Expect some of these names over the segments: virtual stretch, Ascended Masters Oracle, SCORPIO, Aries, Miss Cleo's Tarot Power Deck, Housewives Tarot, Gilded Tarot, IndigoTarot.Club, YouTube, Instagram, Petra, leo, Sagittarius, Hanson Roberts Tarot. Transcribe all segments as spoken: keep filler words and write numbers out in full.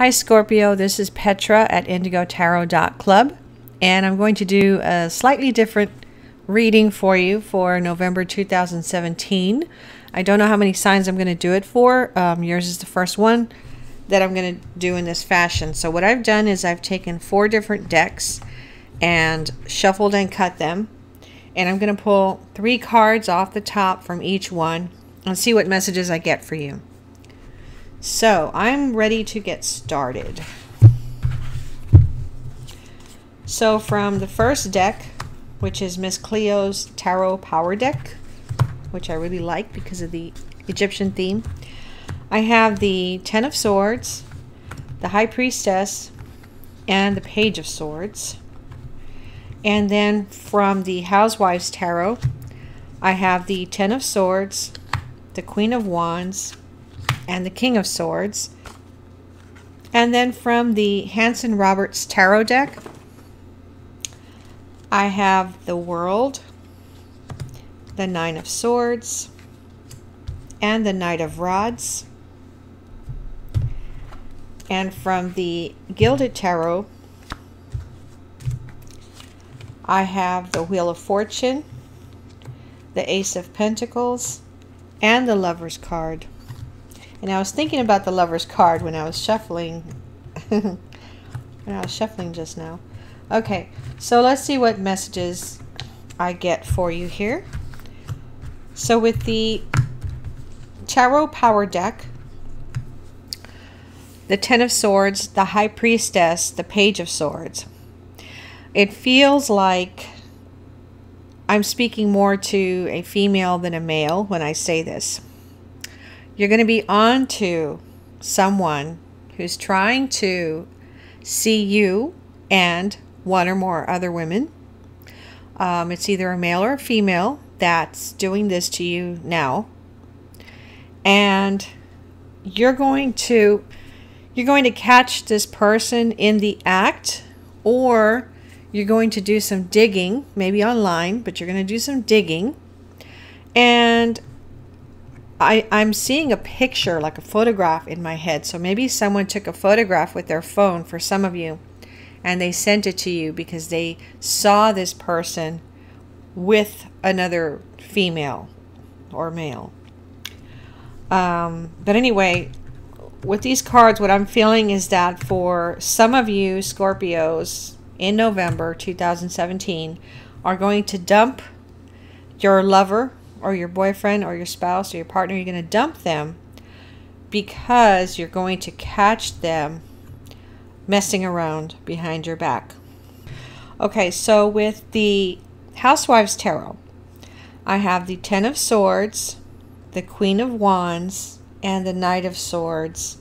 Hi Scorpio, this is Petra at Indigo Tarot dot Club, and I'm going to do a slightly different reading for you for November two thousand seventeen. I don't know how many signs I'm going to do it for. Um, yours is the first one that I'm going to do in this fashion. So what I've done is I've taken four different decks and shuffled and cut them, and I'm going to pull three cards off the top from each one and see what messages I get for you. So I'm ready to get started. So from the first deck, which is Miss Cleo's Tarot Power Deck, which I really like because of the Egyptian theme, I have the Ten of Swords, the High Priestess, and the Page of Swords. And then from the Housewives Tarot, I have the Ten of Swords, the Queen of Wands, and the King of Swords. And then from the Hanson Roberts Tarot Deck, I have the World, the Nine of Swords, and the Knight of Rods. And from the Gilded Tarot, I have the Wheel of Fortune, the Ace of Pentacles, and the Lover's card. And I was thinking about the Lover's card when I was shuffling when I was shuffling just now. Okay, so let's see what messages I get for you here. So with the Tarot Power Deck, the Ten of Swords, the High Priestess, the Page of Swords, it feels like I'm speaking more to a female than a male when I say this. You're going to be on to someone who's trying to see you and one or more other women. Um, it's either a male or a female that's doing this to you now, and you're going to you're going to catch this person in the act, or you're going to do some digging, maybe online, but you're going to do some digging. And I, I'm seeing a picture, like a photograph, in my head. So maybe someone took a photograph with their phone for some of you, and they sent it to you because they saw this person with another female or male. Um, but anyway, with these cards, what I'm feeling is that for some of you Scorpios in November two thousand seventeen are going to dump your lover or your boyfriend or your spouse or your partner. You're going to dump them because you're going to catch them messing around behind your back. Okay, so with the Housewives Tarot, I have the Ten of Swords, the Queen of Wands, and the Knight of Swords.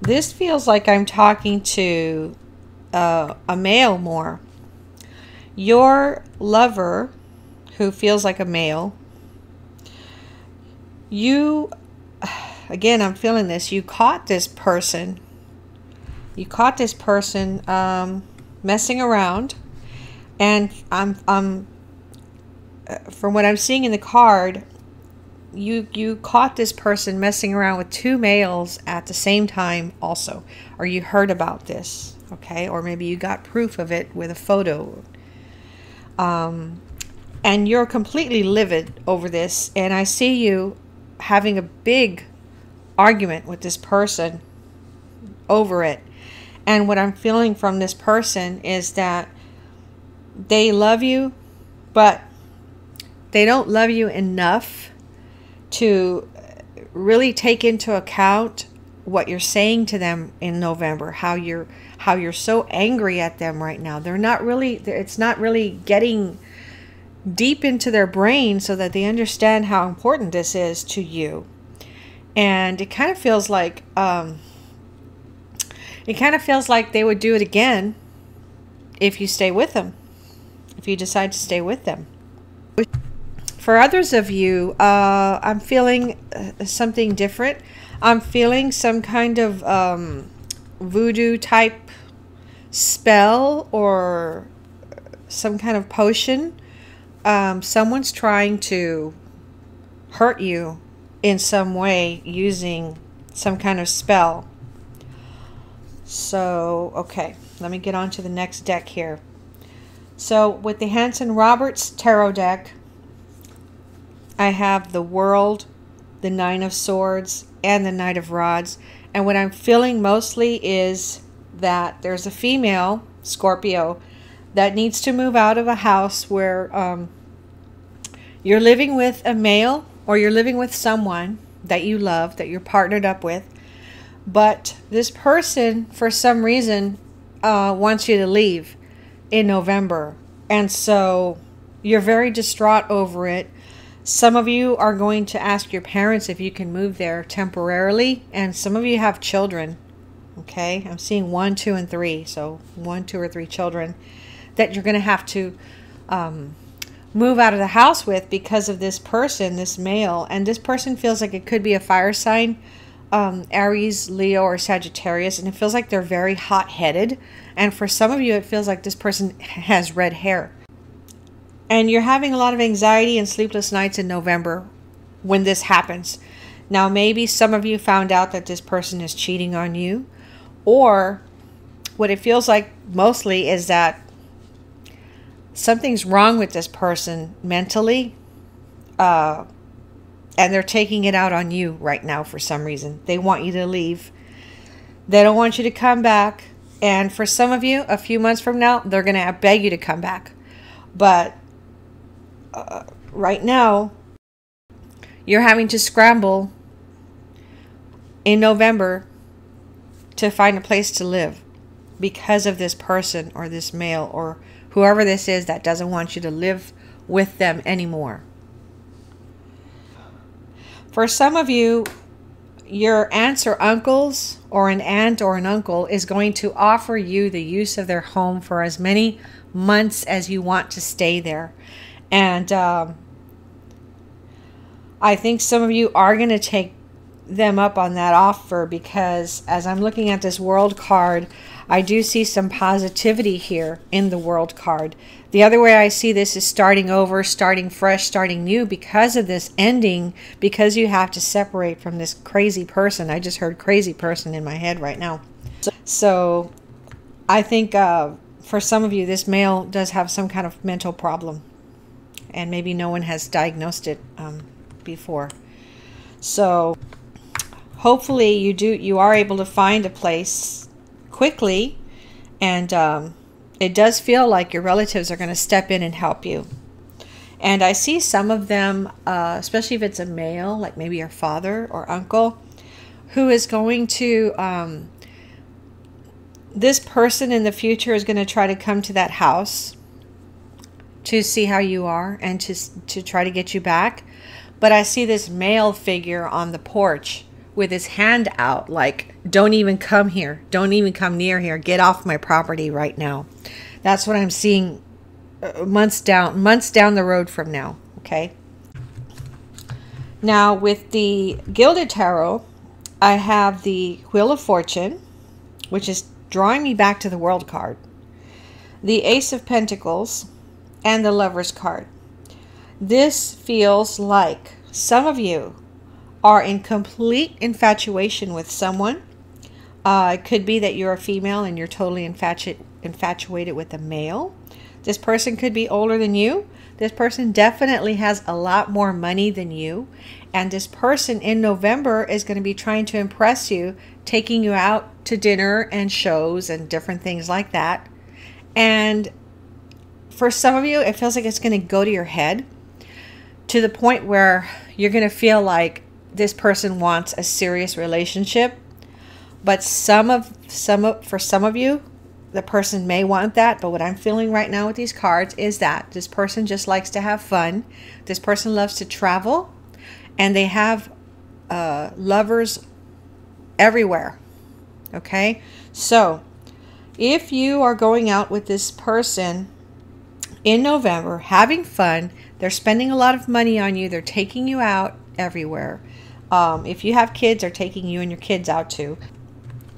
This feels like I'm talking to uh, a male more. Your lover, who feels like a male, you, again, I'm feeling this, you caught this person. You caught this person um, messing around. And I'm, I'm, from what I'm seeing in the card, you you caught this person messing around with two males at the same time also, or you heard about this, okay? Or maybe you got proof of it with a photo. Um, and you're completely livid over this. And I see you having a big argument with this person over it. And what I'm feeling from this person is that they love you, but they don't love you enough to really take into account what you're saying to them in November, how you're how you're so angry at them right now. They're not really, it's not really getting deep into their brain so that they understand how important this is to you. And it kind of feels like um, it kind of feels like they would do it again if you stay with them, if you decide to stay with them. For others of you, uh, I'm feeling uh, something different. I'm feeling some kind of um, voodoo type spell or some kind of potion. Um, someone's trying to hurt you in some way using some kind of spell. So, okay, let me get on to the next deck here. So with the Hanson Roberts Tarot deck, I have the World, the Nine of Swords, and the Knight of Rods. And what I'm feeling mostly is that there's a female, Scorpio, that needs to move out of a house where um, you're living with a male, or you're living with someone that you love, that you're partnered up with. But this person, for some reason, uh, wants you to leave in November. And so you're very distraught over it. Some of you are going to ask your parents if you can move there temporarily. And some of you have children. Okay, I'm seeing one, two, and three. So one, two, or three children that you're going to have to um, move out of the house with because of this person, this male. And this person feels like it could be a fire sign. Um, Aries, Leo, or Sagittarius, and it feels like they're very hot-headed. And for some of you, it feels like this person has red hair. And you're having a lot of anxiety and sleepless nights in November when this happens. Now, maybe some of you found out that this person is cheating on you, or what it feels like mostly is that something's wrong with this person mentally, uh, and they're taking it out on you right now for some reason. They want you to leave. They don't want you to come back. And for some of you, a few months from now, they're going to beg you to come back. But uh, right now, you're having to scramble in November to find a place to live because of this person or this male or whoever this is that doesn't want you to live with them anymore. For some of you, your aunts or uncles or an aunt or an uncle is going to offer you the use of their home for as many months as you want to stay there. And um, I think some of you are going to take them up on that offer because as I'm looking at this World card, I do see some positivity here in the World card. The other way I see this is starting over, starting fresh, starting new because of this ending, because you have to separate from this crazy person. I just heard crazy person in my head right now. So, so I think uh, for some of you, this male does have some kind of mental problem, and maybe no one has diagnosed it um, before. So hopefully you do, you are able to find a place quickly, and um, it does feel like your relatives are going to step in and help you. And I see some of them, uh, especially if it's a male, like maybe your father or uncle, who is going to, um, this person in the future is going to try to come to that house to see how you are and to, to try to get you back. But I see this male figure on the porch with his hand out like, don't even come here. Don't even come near here. Get off my property right now. That's what I'm seeing months down, months down the road from now, okay? Now, with the Gilded Tarot, I have the Wheel of Fortune, which is drawing me back to the World card, the Ace of Pentacles, and the Lover's card. This feels like some of you are in complete infatuation with someone. Uh, it could be that you're a female and you're totally infatu infatuated with a male. This person could be older than you. This person definitely has a lot more money than you. And this person in November is going to be trying to impress you, taking you out to dinner and shows and different things like that. And for some of you, it feels like it's going to go to your head to the point where you're going to feel like this person wants a serious relationship. But some of some of, for some of you, the person may want that. But what I'm feeling right now with these cards is that this person just likes to have fun. This person loves to travel, and they have uh, lovers everywhere. Okay, so if you are going out with this person in November, having fun, they're spending a lot of money on you, they're taking you out everywhere. Um, if you have kids, they're taking you and your kids out too.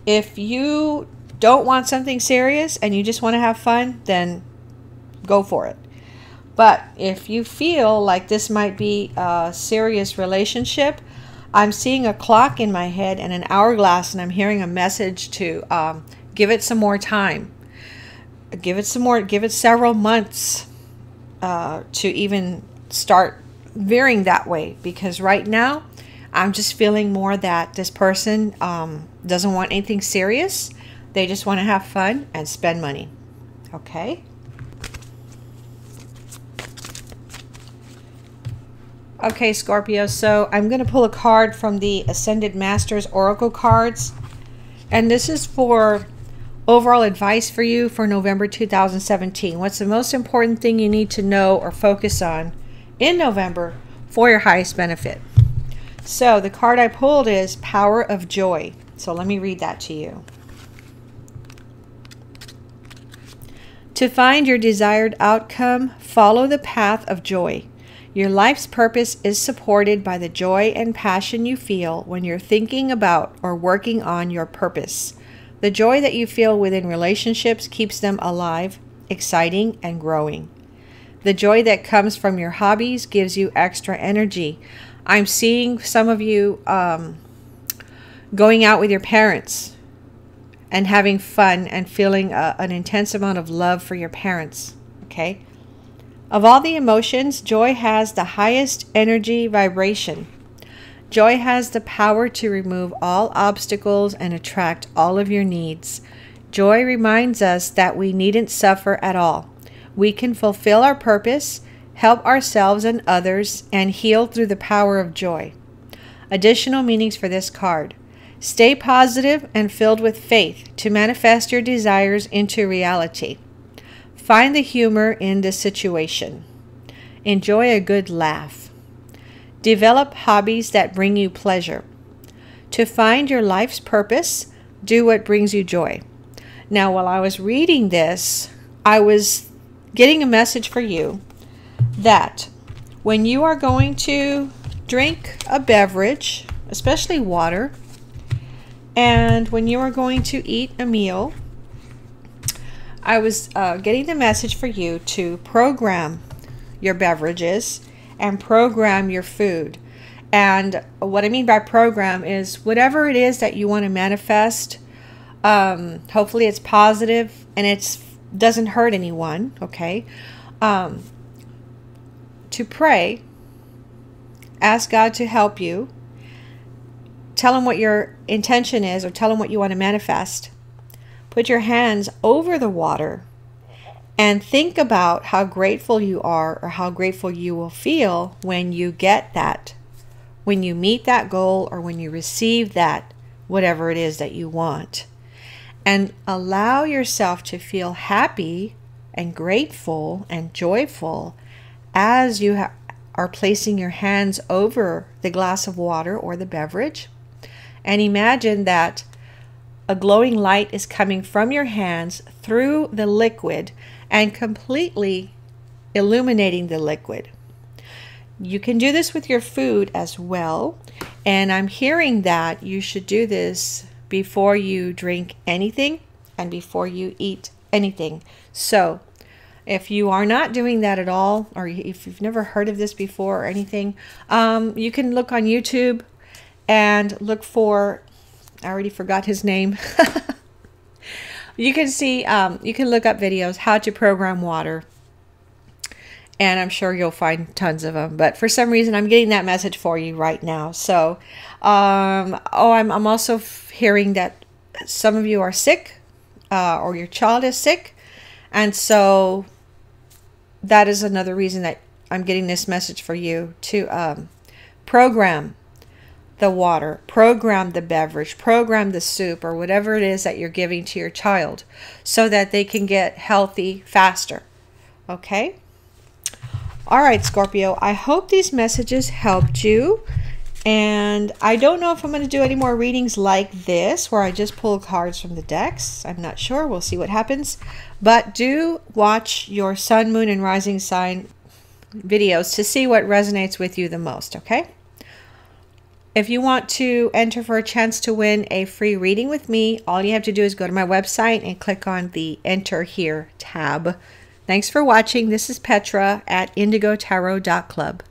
If you don't want something serious and you just want to have fun, then go for it. But if you feel like this might be a serious relationship, I'm seeing a clock in my head and an hourglass, and I'm hearing a message to um, Give it some more time. Give it some more, give it several months uh, to even start veering that way. Because right now, I'm just feeling more that this person um, doesn't want anything serious. They just want to have fun and spend money. Okay. Okay, Scorpio, so I'm going to pull a card from the Ascended Masters Oracle cards. And this is for overall advice for you for November two thousand seventeen. What's the most important thing you need to know or focus on in November for your highest benefit? So the card I pulled is Power of Joy. So let me read that to you. To find your desired outcome, follow the path of joy. Your life's purpose is supported by the joy and passion you feel when you're thinking about or working on your purpose. The joy that you feel within relationships keeps them alive, exciting, and growing. The joy that comes from your hobbies gives you extra energy. I'm seeing some of you um, going out with your parents and having fun and feeling a, an intense amount of love for your parents, okay? Of all the emotions, joy has the highest energy vibration. Joy has the power to remove all obstacles and attract all of your needs. Joy reminds us that we needn't suffer at all. We can fulfill our purpose, help ourselves and others, and heal through the power of joy. Additional meanings for this card. Stay positive and filled with faith to manifest your desires into reality. Find the humor in the situation. Enjoy a good laugh. Develop hobbies that bring you pleasure. To find your life's purpose, do what brings you joy. Now, while I was reading this, I was getting a message for you that when you are going to drink a beverage, especially water, and when you are going to eat a meal, I was uh, getting the message for you to program your beverages and program your food. And what I mean by program is whatever it is that you want to manifest, um, hopefully it's positive and it's doesn't hurt anyone, okay? Um, to pray, ask God to help you, tell him what your intention is or tell him what you want to manifest. Put your hands over the water and think about how grateful you are or how grateful you will feel when you get that, when you meet that goal or when you receive that, whatever it is that you want. And allow yourself to feel happy and grateful and joyful as you ha are placing your hands over the glass of water or the beverage. And imagine that a glowing light is coming from your hands through the liquid and completely illuminating the liquid. You can do this with your food as well. And I'm hearing that you should do this before you drink anything and before you eat anything. So if you are not doing that at all, or if you've never heard of this before or anything, um, you can look on YouTube and look for, I already forgot his name. You can see, um, you can look up videos, how to program water. And I'm sure you'll find tons of them. But for some reason, I'm getting that message for you right now. So, um, oh, I'm, I'm also hearing that some of you are sick uh, or your child is sick. And so that is another reason that I'm getting this message for you to um, program the water, program the beverage, program the soup or whatever it is that you're giving to your child so that they can get healthy faster. Okay? All right, Scorpio, I hope these messages helped you. And I don't know if I'm going to do any more readings like this where I just pull cards from the decks. I'm not sure. We'll see what happens. But do watch your sun, moon, and rising sign videos to see what resonates with you the most, okay? If you want to enter for a chance to win a free reading with me, all you have to do is go to my website and click on the Enter Here tab. Thanks for watching. This is Petra at Indigo Tarot dot Club.